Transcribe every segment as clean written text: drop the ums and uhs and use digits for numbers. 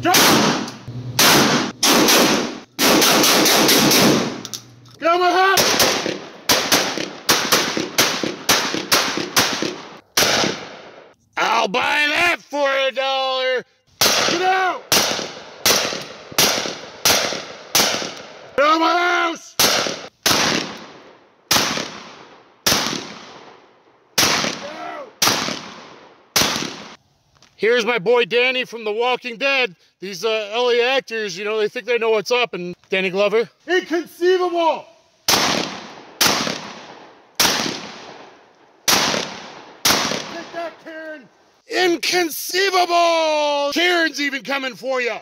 Jump! Get on my hat! I'll buy that for $1! Get out! Get out of my house! Get out! Here's my boy Danny from The Walking Dead. These LA actors, you know, they think they know what's up. And Danny Glover. Inconceivable! Take that, Karen! Inconceivable! Karen's even coming for you!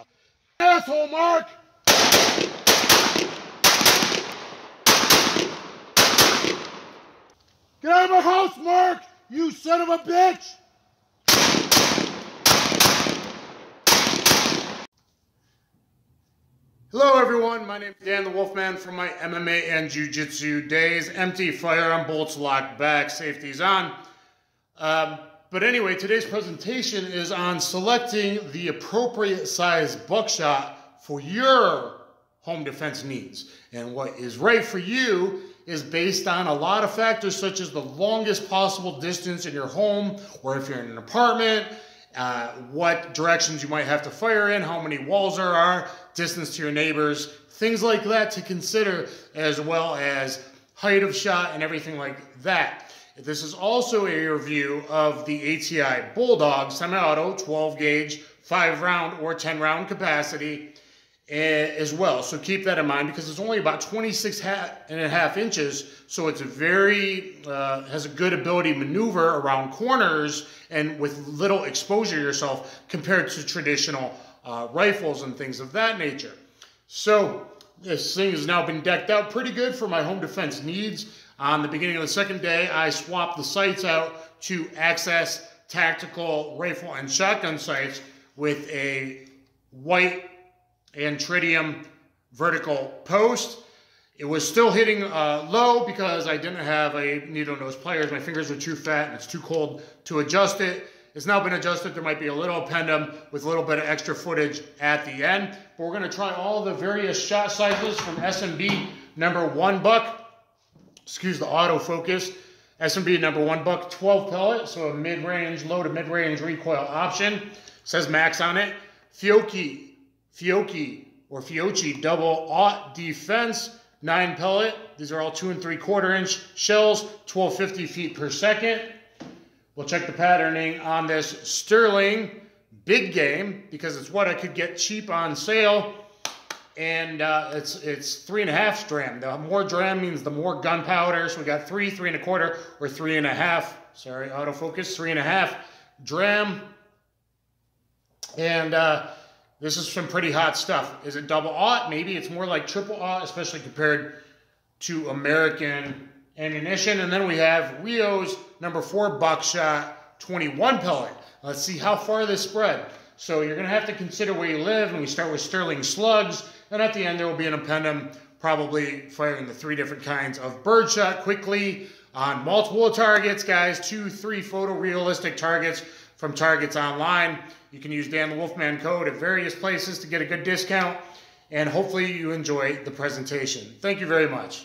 Asshole, Mark! Get out of my house, Mark! You son of a bitch! Hello everyone, my name is Dan the Wolfman from my MMA and Jiu-Jitsu days. Empty firearm, bolts locked back, safety's on. But anyway, today's presentation is on selecting the appropriate size buckshot for your home defense needs. And what is right for you is based on a lot of factors such as the longest possible distance in your home, or if you're in an apartment, what directions you might have to fire in, how many walls there are, distance to your neighbors, things like that to consider, as well as height of shot and everything like that. This is also a review of the ATI Bulldog semi-auto 12 gauge, 5-round or 10-round capacity as well. So keep that in mind because it's only about 26.5 inches. So it's a very, has a good ability to maneuver around corners and with little exposure yourself compared to traditional rifles and things of that nature. So this thing has now been decked out pretty good for my home defense needs. On the beginning of the second day, I swapped the sights out to XS tactical rifle and shotgun sights with a white and tritium vertical post. It was still hitting low because I didn't have a needle nose pliers. My fingers were too fat and it's too cold to adjust it. It's now been adjusted. There might be a little appendum with a little bit of extra footage at the end. But we're gonna try all the various shot cycles from S&B number one buck, excuse the autofocus, S&B number one buck 12 pellet, so a mid-range, low to mid-range recoil option. It says max on it. Fiocchi double aught defense, 9 pellet. These are all 2 3/4 inch shells, 1250 feet per second. We'll check the patterning on this Sterling big game because it's what I could get cheap on sale. And it's 3.5 dram. The more dram means the more gunpowder. So we got 3, 3 1/4, or 3.5. Sorry, autofocus, 3.5 dram. And this is some pretty hot stuff. Is it double-aught? Maybe it's more like triple-aught, especially compared to American ammunition. And then we have Rio's number 4 buckshot, 21 pellet. Let's see how far this spread. So you're going to have to consider where you live, and we start with Sterling slugs. And at the end, there will be an appendum, probably firing the 3 different kinds of birdshot quickly on multiple targets, guys. 2, 3 photorealistic targets from Targets Online. You can use Dan the Wolfman code at various places to get a good discount, and hopefully you enjoy the presentation. Thank you very much.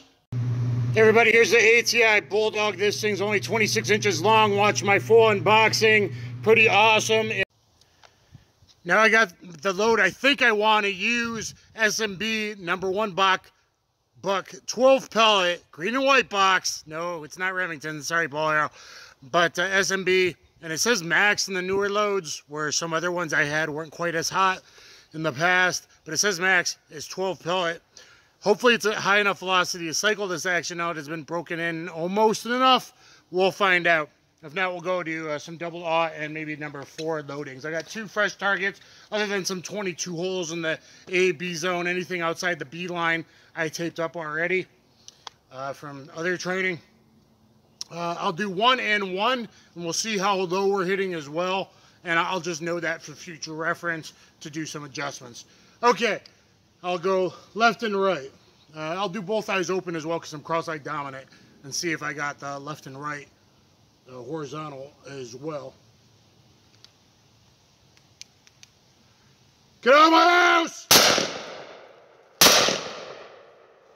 Hey everybody, here's the ATI Bulldog. This thing's only 26 inches long. Watch my full unboxing, pretty awesome. Now I got the load I think I want to use, SMB number 1 buck 12 pellet, green and white box. No, it's not Remington, sorry ball arrow, but SMB. And it says max in the newer loads, where some other ones I had weren't quite as hot in the past. But it says max is 12 pellet. Hopefully it's at high enough velocity to cycle this action out. It's been broken in almost enough. We'll find out. If not, we'll go to some double-aught and maybe number 4 loadings. I got 2 fresh targets, other than some 22 holes in the A, B zone. Anything outside the B line I taped up already from other training. I'll do 1 and 1, and we'll see how low we're hitting as well. And I'll just know that for future reference to do some adjustments. Okay, I'll go left and right. I'll do both eyes open as well because I'm cross-eyed dominant, and see if I got the left and right horizontal as well. Get out of my house!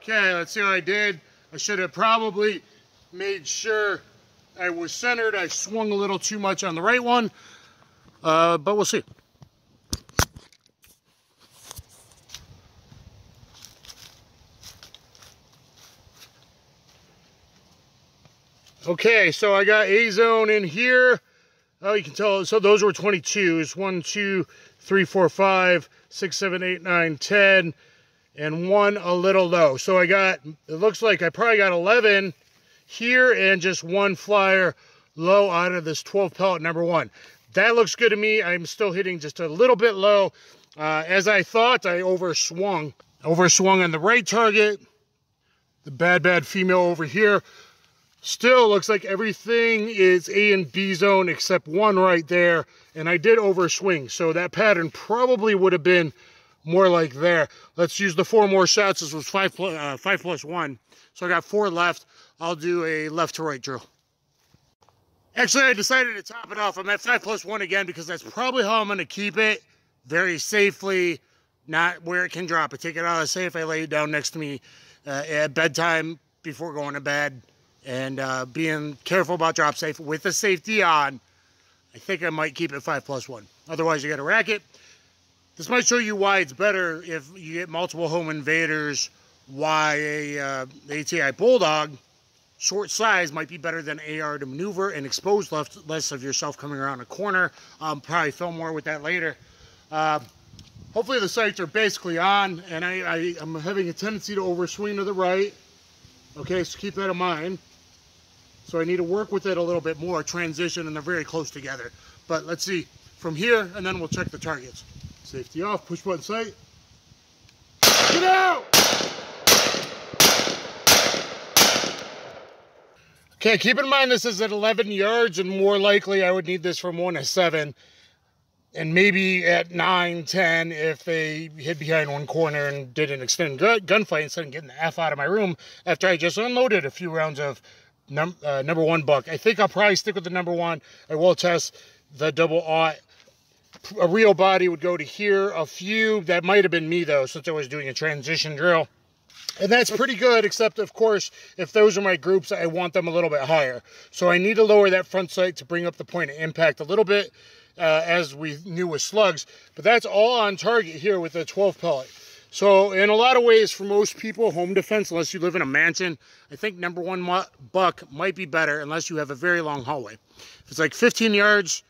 Okay, let's see what I did. I should have probably made sure I was centered. I swung a little too much on the right one, but we'll see. Okay, so I got A-zone in here. Oh, you can tell, so those were 22s. 1, 2, 3, 4, 5, 6, 7, 8, 9, 10, and one a little low. So I got, it looks like I probably got 11 here and just one flyer low out of this 12 pellet number one. That looks good to me. I'm still hitting just a little bit low. As I thought, I overswung. Overswung on the right target. The bad female over here. Still looks like everything is A and B zone except one right there, and I did overswing, so that pattern probably would have been more like there. Let's use the four more shots. This was five plus one, so I got four left. I'll do a left to right drill. Actually, I decided to top it off. I'm at 5 plus 1 again because that's probably how I'm going to keep it very safely, not where it can drop. I take it out of the safe. I lay it down next to me at bedtime before going to bed. And being careful about drop safe with the safety on, I think I might keep it 5 plus 1. Otherwise, you got to rack it. This might show you why it's better if you get multiple home invaders, why a ATI Bulldog short size might be better than AR to maneuver and expose less of yourself coming around a corner. Probably film more with that later. Hopefully the sights are basically on, and I'm having a tendency to overswing to the right. Okay, so keep that in mind. So I need to work with it a little bit more, transition, and they're very close together. But let's see from here, and then we'll check the targets. Safety off, push button sight. Get out! Okay, keep in mind this is at 11 yards, and more likely I would need this from 1 to 7, and maybe at 9, 10, if they hid behind one corner and did an extended gunfight instead of getting the F out of my room after I just unloaded a few rounds of number one buck. I think I'll probably stick with the number one. I will test the double-aught. A real body would go to here. A few, that might have been me though, since I was doing a transition drill. And that's pretty good, except of course, if those are my groups, I want them a little bit higher. So I need to lower that front sight to bring up the point of impact a little bit, as we knew with slugs. But that's all on target here with the 12 pellet. So in a lot of ways, for most people, home defense, unless you live in a mansion, I think number one buck might be better unless you have a very long hallway. If it's like 15 yards,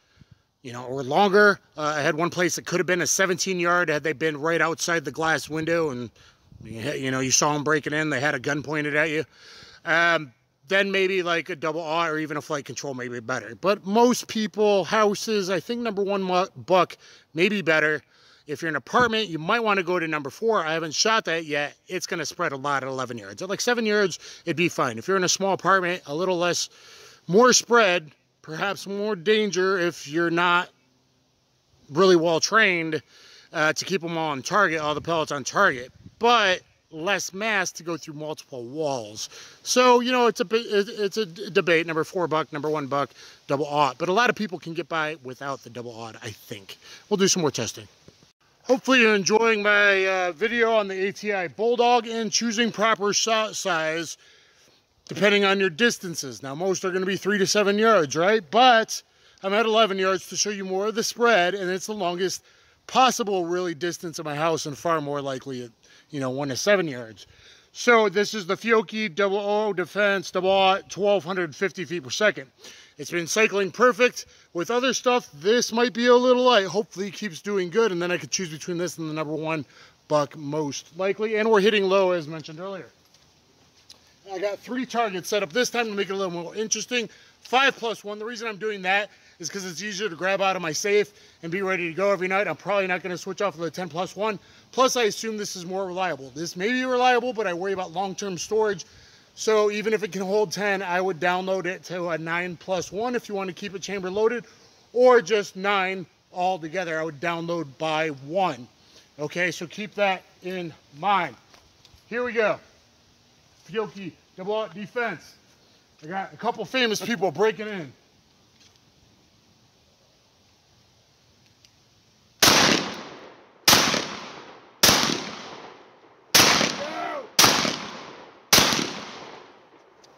you know, or longer, I had one place that could have been a 17 yard had they been right outside the glass window and, you know, you saw them breaking in, they had a gun pointed at you. Then maybe like a double-aught or even a flight control may be better. But most people, houses, I think number one buck may be better. If you're in an apartment, you might want to go to number four. I haven't shot that yet. It's going to spread a lot at 11 yards. At like 7 yards, it'd be fine. If you're in a small apartment, a little less, more spread, perhaps more danger if you're not really well trained to keep them all on target, all the pellets on target. But less mass to go through multiple walls. So, you know, it's a debate. Number four buck, number one buck, double-aught. But a lot of people can get by without the double-aught, I think. We'll do some more testing. Hopefully you're enjoying my video on the ATI Bulldog and choosing proper shot size depending on your distances. Now, most are going to be 3 to 7 yards, right? But I'm at 11 yards to show you more of the spread, and it's the longest possible really distance of my house and far more likely at, you know, 1 to 7 yards. So this is the Fiocchi double-O defense double-aught 1,250 feet per second. It's been cycling perfect. With other stuff, this might be a little light. Hopefully it keeps doing good, and then I could choose between this and the number one buck most likely. And we're hitting low, as mentioned earlier. I got 3 targets set up this time to make it a little more interesting. 5 plus 1. The reason I'm doing that is because it's easier to grab out of my safe and be ready to go every night. I'm probably not going to switch off of the 10 plus 1. Plus, I assume this is more reliable. This may be reliable, but I worry about long-term storage. So even if it can hold 10, I would download it to a 9 plus 1 if you want to keep it chamber loaded, or just 9 altogether. I would download by 1. Okay, so keep that in mind. Here we go. Fiocchi double-aught defense. I got a couple famous people breaking in.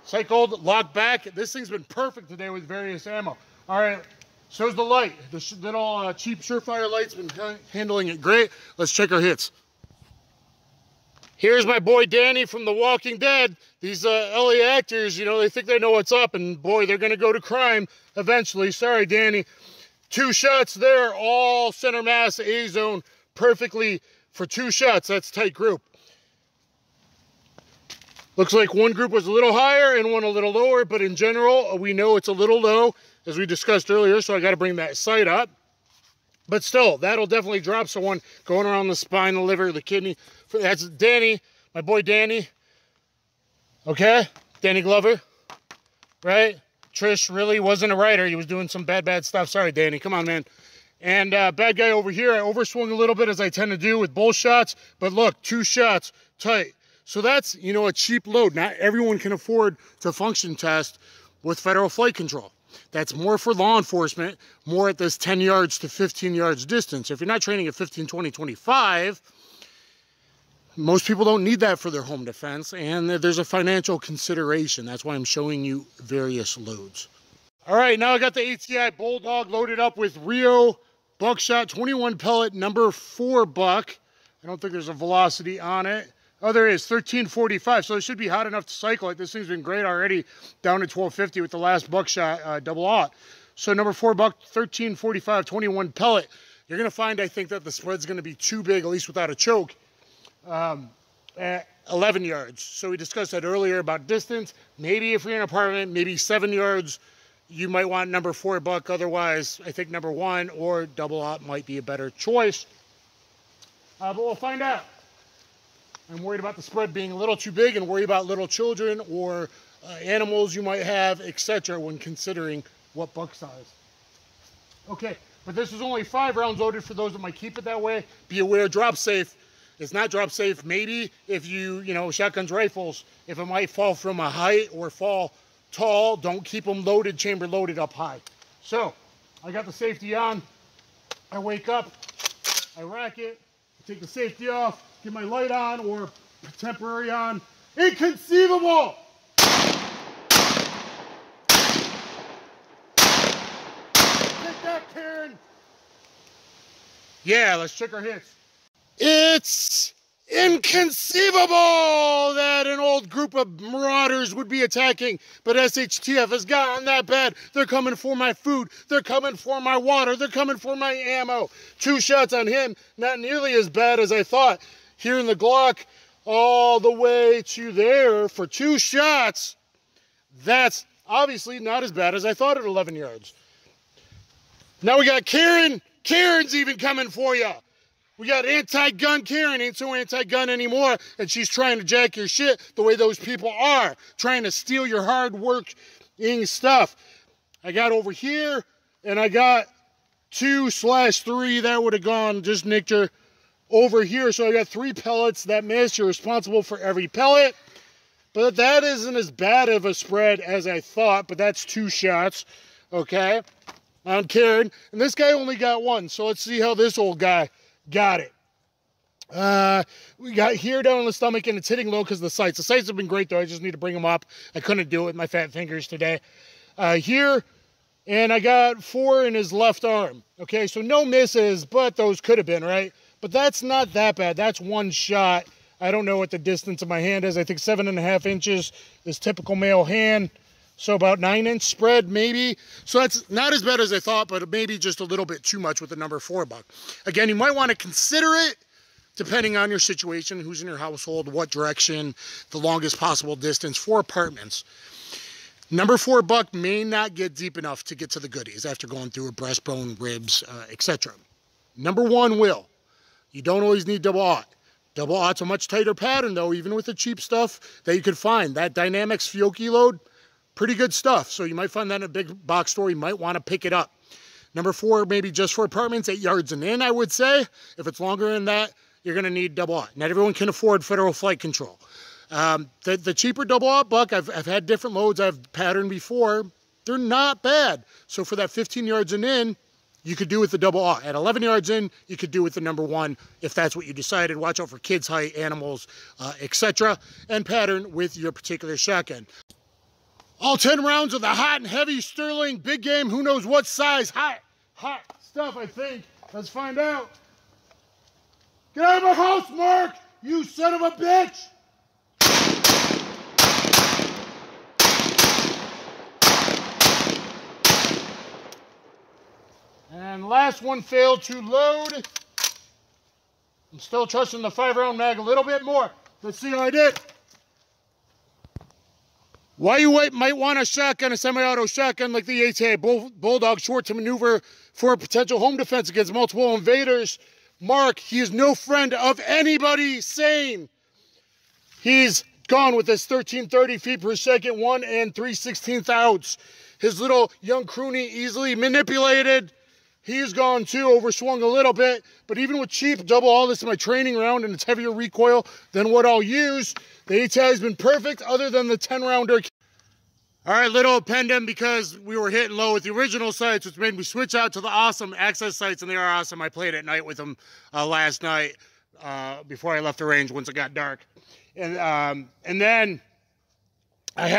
Cycled, locked back. This thing's been perfect today with various ammo. All right, shows the light. The little cheap Surefire light's been handling it great. Let's check our hits. Here's my boy Danny from The Walking Dead. These LA actors, you know, they think they know what's up, and boy, they're gonna go to crime eventually. Sorry, Danny. Two shots there, all center mass, A zone, perfectly for two shots. That's tight group. Looks like one group was a little higher and one a little lower, but in general, we know it's a little low, as we discussed earlier, so I gotta bring that sight up. But still, that'll definitely drop someone going around the spine, the liver, the kidney. That's Danny, my boy Danny. Okay? Danny Glover, right? Trish really wasn't a writer. He was doing some bad stuff. Sorry, Danny. Come on, man. And bad guy over here, I overswung a little bit, as I tend to do with both shots. But look, two shots, tight. So that's, you know, a cheap load. Not everyone can afford to function test with Federal Flight Control. That's more for law enforcement, more at this 10 yards to 15 yards distance. If you're not training at 15, 20, 25, most people don't need that for their home defense, and there's a financial consideration. That's why I'm showing you various loads. All right, now I got the ATI Bulldog loaded up with Rio Buckshot 21 pellet number 4 buck. I don't think there's a velocity on it. Oh, there is, 1345, so it should be hot enough to cycle it. This thing's been great already, down to 1250 with the last buckshot double-aught. So number 4 buck, 1345, 21 pellet. You're going to find, I think, that the spread's going to be too big, at least without a choke, at 11 yards. So we discussed that earlier about distance. Maybe if you're in an apartment, maybe 7 yards, you might want number 4 buck. Otherwise, I think number 1 or double-aught might be a better choice. But we'll find out. I'm worried about the spread being a little too big, and worry about little children or animals you might have, etc., when considering what buck size. Okay, but this is only 5 rounds loaded for those that might keep it that way. Be aware, drop safe. It's not drop safe. Maybe if you know, shotguns, rifles, if it might fall from a height or fall tall, don't keep them loaded, chamber loaded up high. So I got the safety on. I wake up, I rack it, take the safety off, get my light on or temporary on. Inconceivable! Take that, Karen! Yeah, let's check our hits. It's inconceivable that an old group of marauders would be attacking, but SHTF has gotten that bad. They're coming for my food. They're coming for my water. They're coming for my ammo. 2 shots on him, not nearly as bad as I thought. Here in the Glock, all the way to there for 2 shots. That's obviously not as bad as I thought at 11 yards. Now we got Karen. Karen's even coming for you. We got anti-gun Karen, ain't so anti-gun anymore, and she's trying to jack your shit the way those people are, trying to steal your hard-working stuff. I got over here, and I got 2/3. That would have gone, just nicked her over here. So I got 3 pellets that missed. You're responsible for every pellet. But that isn't as bad of a spread as I thought, but that's 2 shots, okay, on Karen. And this guy only got 1, so let's see how this old guy got it. We got here down in the stomach, and it's hitting low because of the sights. The sights have been great, though. I just need to bring them up. I couldn't do it with my fat fingers today. Here, and I got 4 in his left arm. Okay, so no misses, but those could have been, right? But that's not that bad. That's 1 shot. I don't know what the distance of my hand is. I think 7.5 inches is typical male hand. So about 9-inch spread, maybe. So that's not as bad as I thought, but maybe just a little bit too much with the number 4 buck. Again, you might want to consider it depending on your situation, who's in your household, what direction, the longest possible distance for apartments. Number 4 buck may not get deep enough to get to the goodies after going through a breastbone, ribs, etc. Number 1 will. You don't always need double-aught. Double-aught's a much tighter pattern, though, even with the cheap stuff that you could find. That Dynamics Fiocchi load, pretty good stuff, so you might find that in a big box store. You might want to pick it up. Number 4, maybe just for apartments, 8 yards and in, I would say. If it's longer than that, you're going to need double-aught. Not everyone can afford Federal Flight Control. The cheaper double-aught buck, I've had different loads. I've patterned before. They're not bad. So for that 15 yards and in, you could do with the double-aught. At 11 yards in, you could do with the number 1 if that's what you decided. Watch out for kids, height, animals, etc., and pattern with your particular shotgun. All 10 rounds of the hot and heavy Sterling big game, who knows what size, hot stuff, I think. Let's find out. Get out of my house, Mark, you son of a bitch. And last one failed to load. I'm still trusting the 5-round mag a little bit more. Let's see how I did. Why you might want a shotgun, a semi-auto shotgun like the ATI Bulldog, short to maneuver for a potential home defense against multiple invaders. Mark, he is no friend of anybody sane. He's gone with his 1330 feet per second, 1 3/16 ounce. His little young croonie easily manipulated. He's gone too, overswung a little bit, but even with cheap, double all this in my training round and it's heavier recoil than what I'll use, the ATI has been perfect other than the 10 rounder. All right, little appendum because we were hitting low with the original sights, which made me switch out to the awesome XS Sights, and they are awesome. I played at night with them last night before I left the range once it got dark. And then I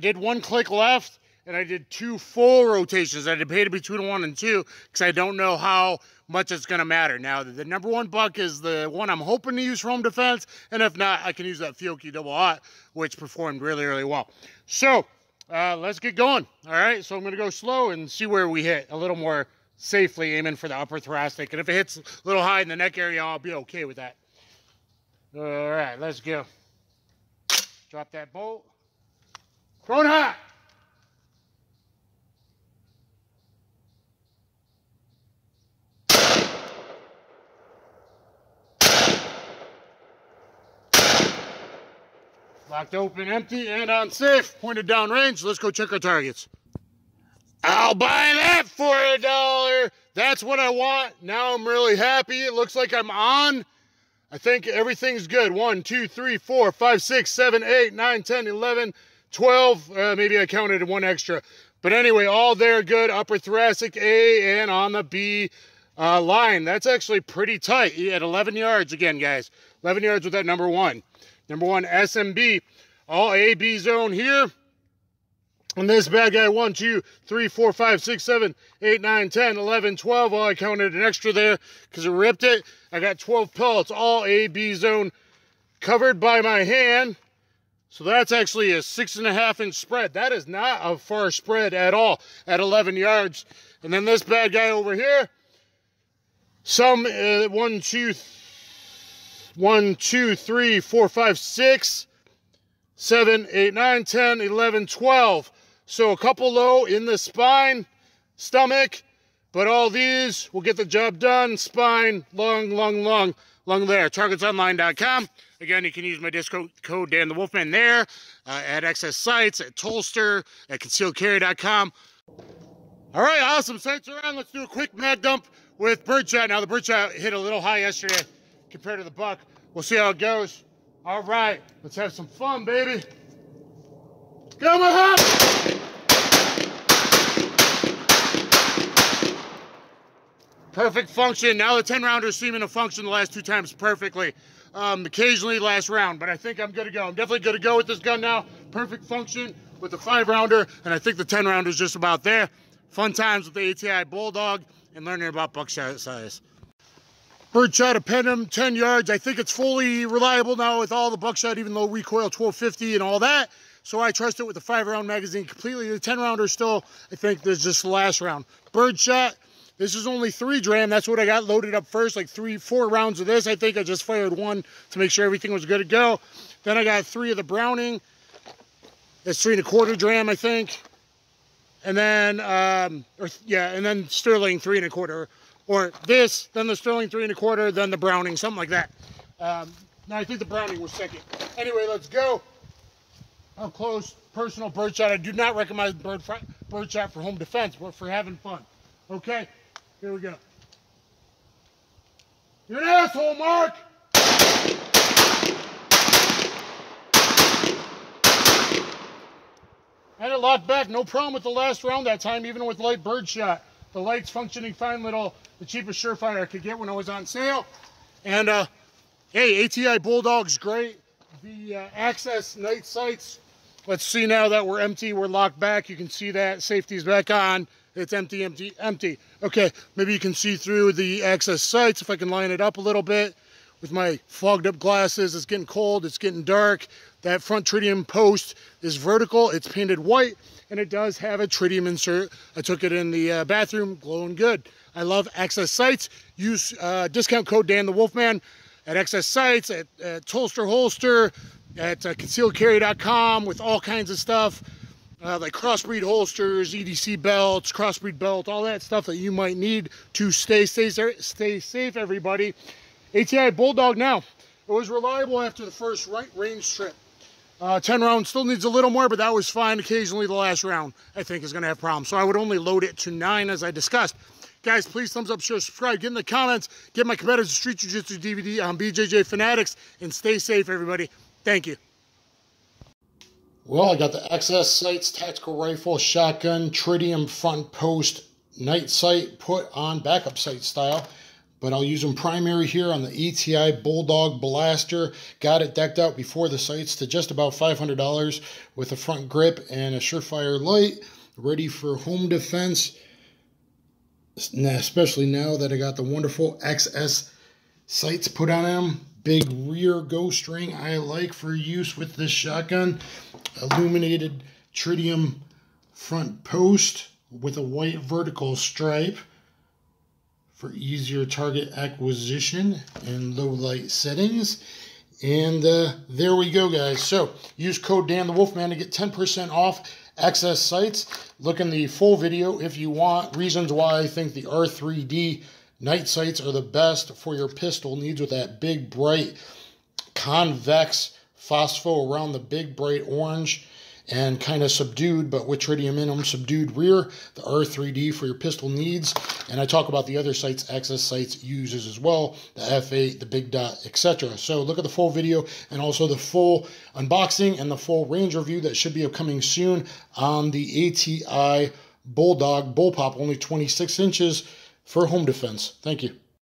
did one click left, and I did 2 full rotations. I debated between 1 and 2 because I don't know how much it's going to matter. Now, the number 1 buck is the one I'm hoping to use for home defense, and if not, I can use that Fiocchi double-aught, which performed really, really well. So, let's get going. All right, so I'm going to go slow and see where we hit a little more safely, aiming for the upper thoracic, and if it hits a little high in the neck area, I'll be okay with that. All right, let's go. Drop that bolt. Thrown high. Locked open, empty, and on safe. Pointed down range. Let's go check our targets. I'll buy that for $1. That's what I want. Now I'm really happy. It looks like I'm on. I think everything's good. 1, 2, 3, 4, 5, 6, 7, 8, 9, 10, 11, 12. Maybe I counted 1 extra. But anyway, all there good. Upper thoracic A and on the B line. That's actually pretty tight at 11 yards again, guys. 11 yards with that number 1. Number 1, S&B, all A-B zone here. And this bad guy, 1, 2, 3, 4, 5, 6, 7, 8, 9, 10, 11, 12. Well, I counted an extra there because it ripped it. I got 12 pellets, all A-B zone covered by my hand. So that's actually a 6.5-inch spread. That is not a far spread at all at 11 yards. And then this bad guy over here, some 1, 2, 3, 4, 5, 6, 7, 8, 9, 10, 11, 12. So a couple low in the spine, stomach, but all these will get the job done. Spine, lung there. TargetsOnline.com. Again, you can use my discount code Dan the Wolfman there, at XS Sights, at Tulster, at ConcealedCarry.com. All right, awesome. Sights are on. Let's do a quick mag dump with birdshot. Now, the birdshot hit a little high yesterday compared to the buck. We'll see how it goes. All right, let's have some fun, baby. Get on my house! Perfect function. Now the 10-rounders seeming to function the last 2 times perfectly. Occasionally last round, but I think I'm good to go. I'm definitely good to go with this gun now. Perfect function with the 5-rounder, and I think the 10-rounder is just about there. Fun times with the ATI Bulldog and learning about buckshot size. Birdshot appendum, 10 yards. I think it's fully reliable now with all the buckshot, even low recoil, 1250 and all that. So I trust it with the 5-round magazine completely. The 10-rounder still, I think there's just the last round. Birdshot, this is only 3 dram. That's what I got loaded up first, like 3, 4 rounds of this. I think I just fired 1 to make sure everything was good to go. Then I got 3 of the Browning. That's 3 1/4 dram, I think. And then, and then Sterling 3 1/4. Or this, then the Sterling 3 1/4, then the Browning, something like that. No, I think the Browning was second. Anyway, let's go. Up close, personal birdshot. I do not recommend birdshot for home defense, but for having fun. Okay, here we go. You're an asshole, Mark! Had it locked back, no problem with the last round that time, even with light birdshot. The light's functioning fine, little, the cheapest Surefire I could get when I was on sale. And, hey, ATI Bulldog's great. The Access Night Sights Let's see now that we're empty, we're locked back. You can see that safety's back on. It's empty, empty, empty. Okay, maybe you can see through the XS Sights if I can line it up a little bit with my fogged up glasses. It's getting cold, it's getting dark. That front tritium post is vertical, it's painted white, and it does have a tritium insert. I took it in the bathroom, glowing good. I love XS Sights. Use discount code Dan the Wolfman at XS Sights, at Tulster Holster, at ConcealedCarry.com with all kinds of stuff. Like Crossbreed holsters, EDC belts, Crossbreed belt, all that stuff that you might need to stay safe, everybody. ATI Bulldog now. It was reliable after the first range trip. 10 rounds still needs a little more, but that was fine. Occasionally the last round, I think, is going to have problems. So I would only load it to 9 as I discussed. Guys, please thumbs up, share, subscribe. Get in the comments. Get my Competitive Street Jiu-Jitsu DVD on BJJ Fanatics. And stay safe, everybody. Thank you. Well, I got the XS Sights tactical rifle, shotgun, tritium front post, night sight put on backup sight style, but I'll use them primary here on the ATI Bulldog Blaster. Got it decked out before the sights to just about $500 with a front grip and a Surefire light, ready for home defense, especially now that I got the wonderful XS Sights put on them. Big rear ghost ring I like for use with this shotgun. Illuminated tritium front post with a white vertical stripe for easier target acquisition and low light settings. And there we go, guys. So use code Dan the Wolfman to get 10% off XS Sights. Look in the full video if you want. Reasons why I think the R3D night sights are the best for your pistol needs, with that big bright convex phospho around the big bright orange and kind of subdued, but with tritium in them, subdued rear, the R3D for your pistol needs. And I talk about the other sights XS Sights uses as well, the F8, the big dot, etc. So look at the full video and also the full unboxing and the full range review that should be upcoming soon on the ATI Bulldog Bullpup, only 26 inches. For home defense. Thank you.